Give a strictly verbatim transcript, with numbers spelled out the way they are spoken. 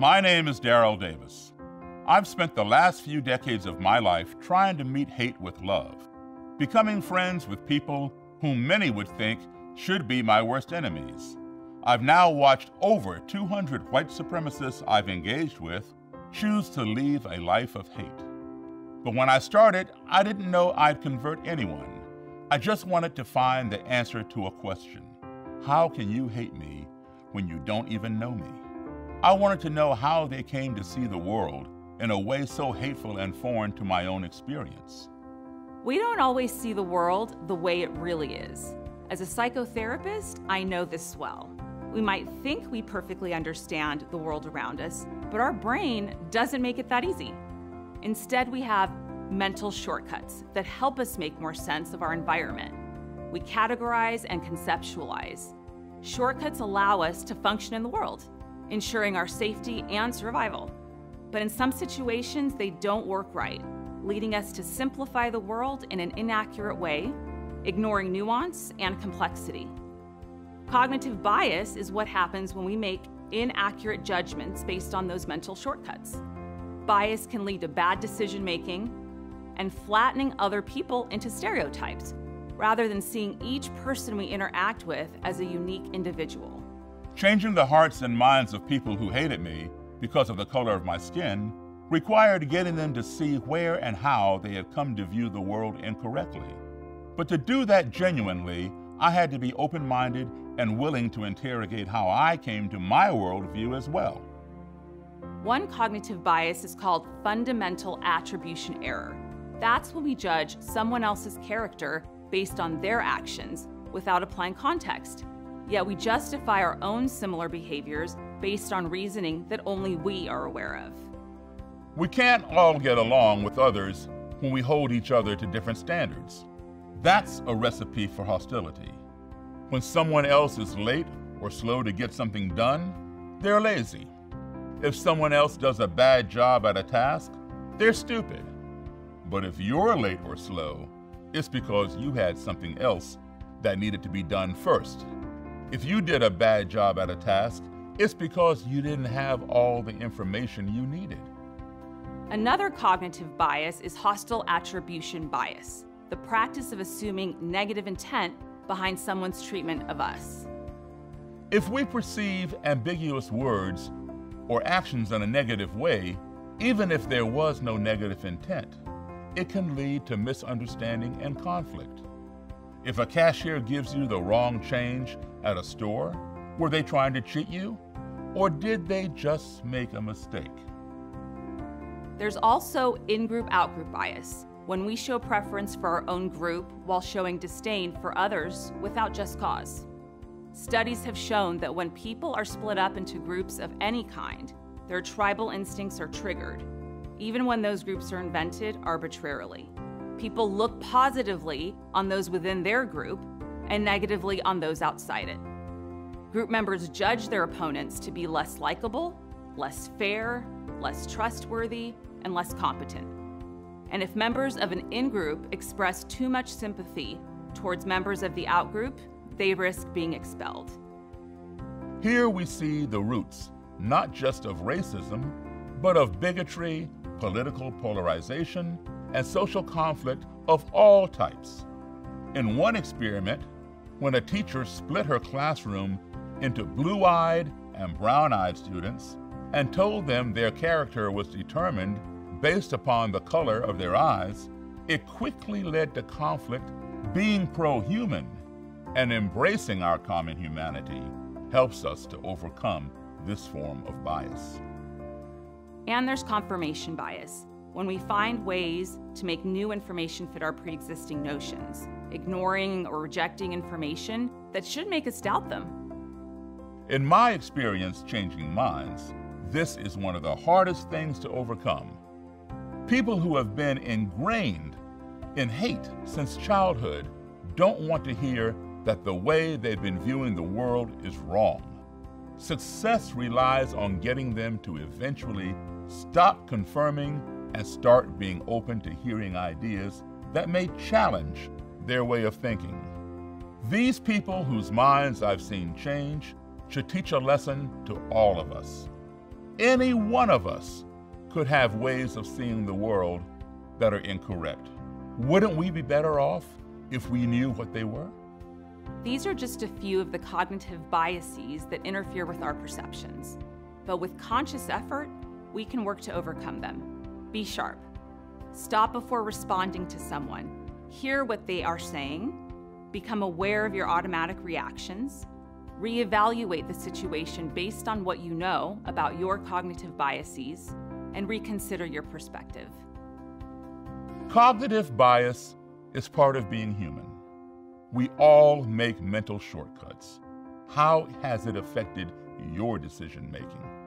My name is Daryl Davis. I've spent the last few decades of my life trying to meet hate with love, becoming friends with people whom many would think should be my worst enemies. I've now watched over two hundred white supremacists I've engaged with choose to leave a life of hate. But when I started, I didn't know I'd convert anyone. I just wanted to find the answer to a question. How can you hate me when you don't even know me? I wanted to know how they came to see the world in a way so hateful and foreign to my own experience. We don't always see the world the way it really is. As a psychotherapist, I know this well. We might think we perfectly understand the world around us, but our brain doesn't make it that easy. Instead, we have mental shortcuts that help us make more sense of our environment. We categorize and conceptualize. Shortcuts allow us to function in the world, ensuring our safety and survival. But in some situations, they don't work right, leading us to simplify the world in an inaccurate way, ignoring nuance and complexity. Cognitive bias is what happens when we make inaccurate judgments based on those mental shortcuts. Bias can lead to bad decision-making and flattening other people into stereotypes, rather than seeing each person we interact with as a unique individual. Changing the hearts and minds of people who hated me because of the color of my skin required getting them to see where and how they had come to view the world incorrectly. But to do that genuinely, I had to be open-minded and willing to interrogate how I came to my worldview as well. One cognitive bias is called fundamental attribution error. That's when we judge someone else's character based on their actions without applying context. Yet we justify our own similar behaviors based on reasoning that only we are aware of. We can't all get along with others when we hold each other to different standards. That's a recipe for hostility. When someone else is late or slow to get something done, they're lazy. If someone else does a bad job at a task, they're stupid. But if you're late or slow, it's because you had something else that needed to be done first. If you did a bad job at a task, it's because you didn't have all the information you needed. Another cognitive bias is hostile attribution bias, the practice of assuming negative intent behind someone's treatment of us. If we perceive ambiguous words or actions in a negative way, even if there was no negative intent, it can lead to misunderstanding and conflict. If a cashier gives you the wrong change at a store, were they trying to cheat you? Or did they just make a mistake? There's also in-group, out-group bias, when we show preference for our own group while showing disdain for others without just cause. Studies have shown that when people are split up into groups of any kind, their tribal instincts are triggered, even when those groups are invented arbitrarily. People look positively on those within their group and negatively on those outside it. Group members judge their opponents to be less likable, less fair, less trustworthy, and less competent. And if members of an in-group express too much sympathy towards members of the out-group, they risk being expelled. Here we see the roots, not just of racism, but of bigotry, political polarization, and social conflict of all types. In one experiment, when a teacher split her classroom into blue-eyed and brown-eyed students and told them their character was determined based upon the color of their eyes, it quickly led to conflict. Being pro-human and embracing our common humanity helps us to overcome this form of bias. And there's confirmation bias, when we find ways to make new information fit our pre-existing notions, ignoring or rejecting information that should make us doubt them. In my experience changing minds, this is one of the hardest things to overcome. People who have been ingrained in hate since childhood don't want to hear that the way they've been viewing the world is wrong. Success relies on getting them to eventually stop confirming and start being open to hearing ideas that may challenge their way of thinking. These people whose minds I've seen change should teach a lesson to all of us. Any one of us could have ways of seeing the world that are incorrect. Wouldn't we be better off if we knew what they were? These are just a few of the cognitive biases that interfere with our perceptions. But with conscious effort, we can work to overcome them. Be sharp. Stop before responding to someone. Hear what they are saying. Become aware of your automatic reactions. Reevaluate the situation based on what you know about your cognitive biases, and reconsider your perspective. Cognitive bias is part of being human. We all make mental shortcuts. How has it affected your decision-making?